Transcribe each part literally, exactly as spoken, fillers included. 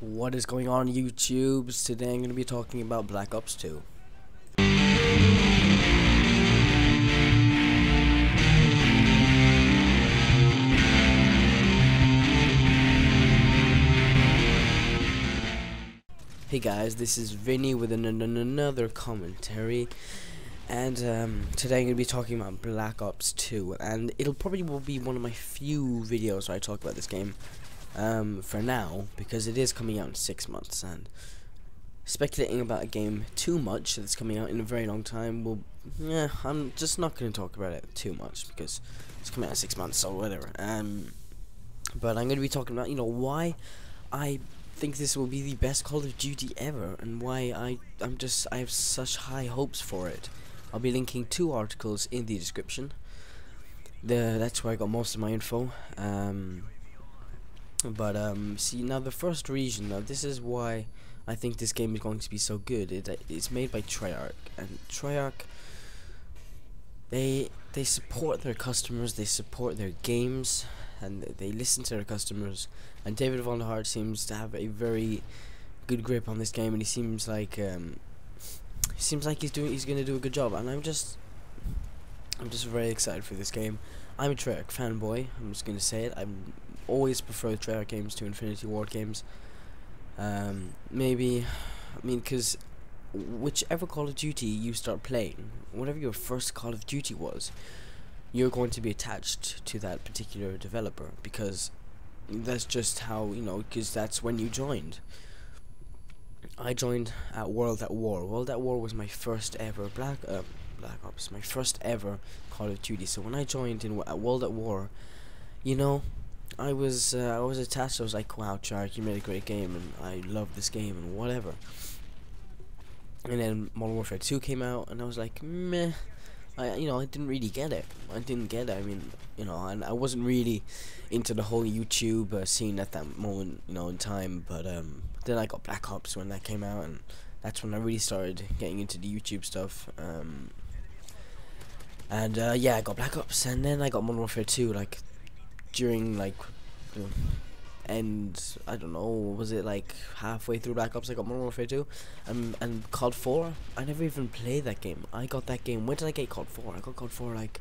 What is going on, YouTubes? Today I'm going to be talking about Black Ops two. Hey guys, this is Vinny with an an another commentary, and um, today I'm going to be talking about Black Ops two, and it'll probably will be one of my few videos where I talk about this game. Um, for now, because it is coming out in six months, and speculating about a game too much that's coming out in a very long time will, yeah, I'm just not going to talk about it too much because it's coming out in six months or whatever. Um, but I'm going to be talking about, you know, why I think this will be the best Call of Duty ever, and why I I'm just I have such high hopes for it. I'll be linking two articles in the description. The that's where I got most of my info. Um. But um, see, now the first reason, now this is why I think this game is going to be so good. It it's made by Treyarch, and Treyarch, they they support their customers, they support their games, and they listen to their customers. And David Vonderhaar seems to have a very good grip on this game, and he seems like um, seems like he's doing he's going to do a good job. And I'm just I'm just very excited for this game. I'm a Treyarch fanboy. I'm just going to say it. I'm always prefer Treyarch games to Infinity Ward games. Um, maybe, I mean, because whichever Call of Duty you start playing, whatever your first Call of Duty was, you're going to be attached to that particular developer, because that's just how, you know, because that's when you joined. I joined at World at War. World at War was my first ever Black, uh, Black Ops, my first ever Call of Duty. So when I joined in at World at War, you know, I was uh, I was attached. I was like, wow, Treyarch, you made a great game, and I love this game, and whatever. And then Modern Warfare two came out, and I was like, meh. I you know I didn't really get it. I didn't get it. I mean, you know, and I wasn't really into the whole YouTube uh, scene at that moment, you know, in time. But um, then I got Black Ops when that came out, and that's when I really started getting into the YouTube stuff. Um, and uh, yeah, I got Black Ops, and then I got Modern Warfare two, like, during, like, you know, and I don't know, was it like halfway through Black Ops I got Modern Warfare two, and and COD four. I never even played that game. I got that game. When did I get COD four? I got COD four like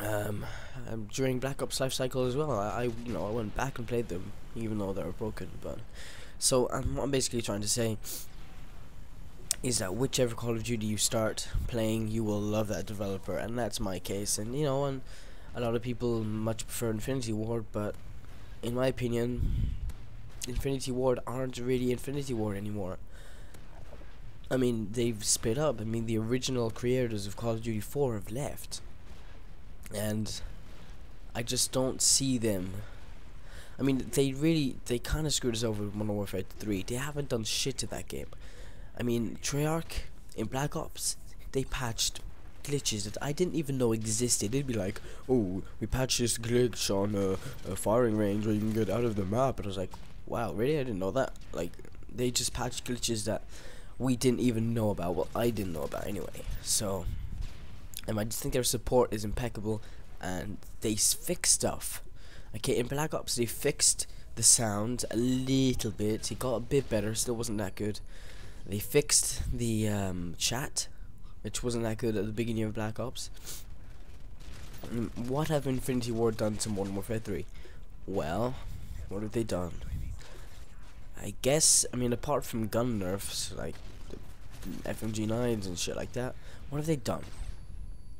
um, um during Black Ops life cycle as well. I, I you know I went back and played them, even though they were broken. But so um, what I'm basically trying to say is that whichever Call of Duty you start playing, you will love that developer, and that's my case. And you know and. A lot of people much prefer Infinity Ward, but in my opinion, Infinity Ward aren't really Infinity Ward anymore. I mean, they've split up. I mean, the original creators of Call of Duty four have left, and I just don't see them. I mean, they really, they kind of screwed us over with Modern Warfare three. They haven't done shit to that game. I mean, Treyarch in Black Ops, they patched glitches that I didn't even know existed. They'd be like, oh, we patched this glitch on a, a firing range where you can get out of the map, and I was like, wow, really? I didn't know that. Like, they just patched glitches that we didn't even know about. Well, I didn't know about anyway. So, and I just think their support is impeccable, and they fix stuff. Okay, in Black Ops they fixed the sound a little bit. It got a bit better, still wasn't that good. They fixed the um, chat, which wasn't that good at the beginning of Black Ops. What have Infinity Ward done to Modern Warfare three? Well, what have they done? I guess, I mean, apart from gun nerfs, like F M G nines and shit like that, what have they done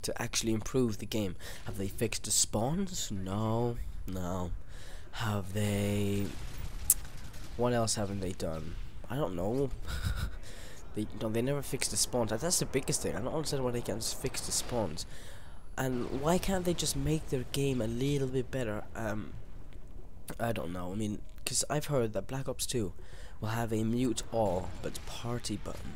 to actually improve the game? Have they fixed the spawns? No, no. Have they... What else haven't they done? I don't know. They, no, they never fixed the spawns. That's the biggest thing. I don't understand why they can't fix the spawns. And why can't they just make their game a little bit better? Um, I don't know. I mean, because I've heard that Black Ops two will have a mute all but party button.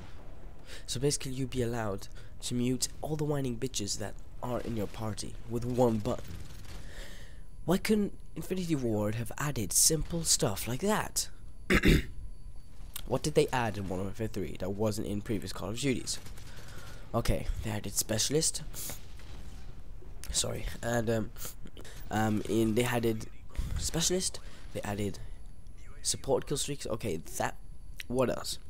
So basically you'll be allowed to mute all the whining bitches that are in your party with one button. Why couldn't Infinity Ward have added simple stuff like that? What did they add in Modern Warfare three that wasn't in previous Call of Duties? Okay, they added Specialist. Sorry, and um, um, in they added Specialist. They added Support killstreaks, okay, that, what else?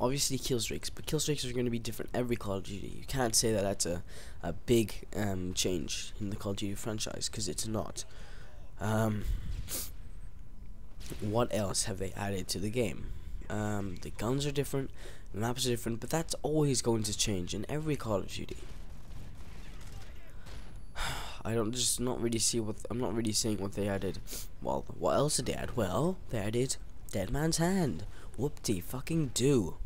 Obviously killstreaks, but killstreaks are going to be different every Call of Duty. You can't say that that's a, a big um, change in the Call of Duty franchise, because it's not. Um, what else have they added to the game? Um, the guns are different, the maps are different, but that's always going to change in every Call of Duty. I don't just not really see what I'm not really seeing what they added. Well, what else did they add? Well, they added Dead Man's Hand. Whoop-de fucking do.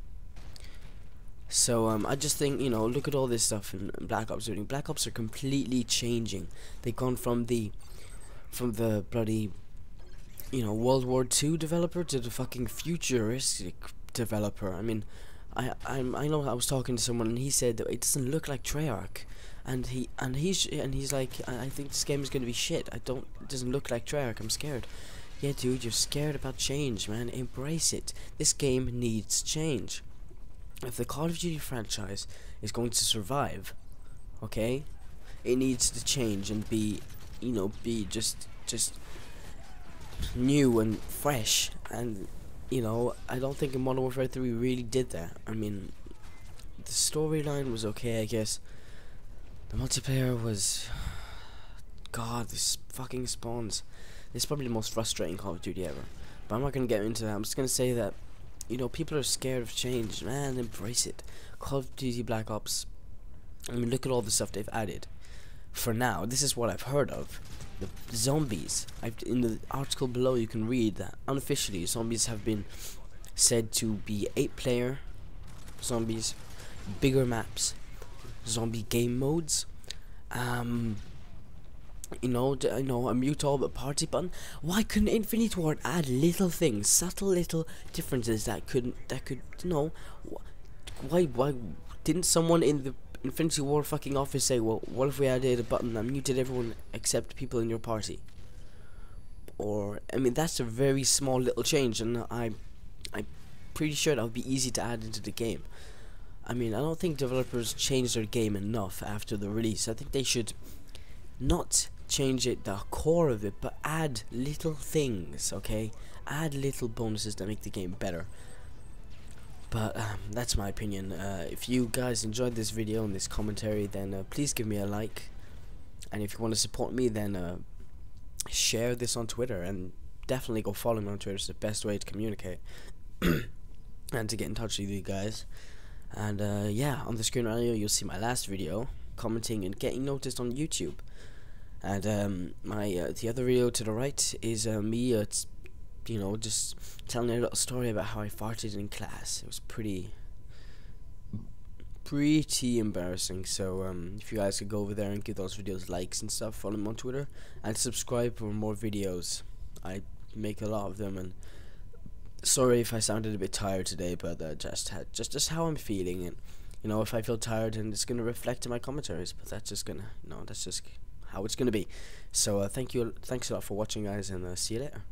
So um, I just think, you know, look at all this stuff in Black Ops. Black Ops are completely changing. They've gone from the from the bloody, you know, World War Two developer to the fucking futuristic developer. I mean, I I'm, I know I was talking to someone and he said that it doesn't look like Treyarch. And he and he's and he's like, I, I think this game is gonna be shit. I don't. It doesn't look like Treyarch. I'm scared. Yeah, dude, you're scared about change, man. Embrace it. This game needs change. If the Call of Duty franchise is going to survive, okay, it needs to change and be, you know, be just just new and fresh. And you know, I don't think in Modern Warfare three we really did that. I mean, the storyline was okay, I guess. The multiplayer was... God, this fucking spawns. This is probably the most frustrating Call of Duty ever. But I'm not going to get into that. I'm just going to say that, you know, people are scared of change. Man, embrace it. Call of Duty Black Ops. I mean, look at all the stuff they've added. For now, this is what I've heard of. The zombies. I've, in the article below, you can read that unofficially, zombies have been said to be eight player zombies, bigger maps, zombie game modes, um, you know, d you know, a mute all but party button. Why couldn't Infinity Ward add little things, subtle little differences that couldn't, that could, you know, wh why, why didn't someone in the Infinity Ward fucking office say, well, what if we added a button that muted everyone except people in your party? Or, I mean, that's a very small little change, and I, I'm pretty sure that would be easy to add into the game. I mean, I don't think developers change their game enough after the release. I think they should not change it, the core of it, but add little things, okay? Add little bonuses that make the game better. But um, that's my opinion. Uh, if you guys enjoyed this video and this commentary, then uh, please give me a like. And if you want to support me, then uh, share this on Twitter. And definitely go follow me on Twitter. It's the best way to communicate and to get in touch with you guys. And uh, yeah, on the screen right now you'll see my last video, commenting and getting noticed on YouTube. And um, my uh, the other video to the right is uh, me, uh, you know, just telling a little story about how I farted in class. It was pretty, pretty embarrassing. So um, if you guys could go over there and give those videos likes and stuff, follow me on Twitter, and subscribe for more videos. I make a lot of them. And sorry if I sounded a bit tired today, but uh, just had just just how I'm feeling, and you know, if I feel tired, and it's gonna reflect in my commentaries. But that's just gonna, you know, that's just how it's gonna be. So uh, thank you, thanks a lot for watching, guys, and uh, see you later.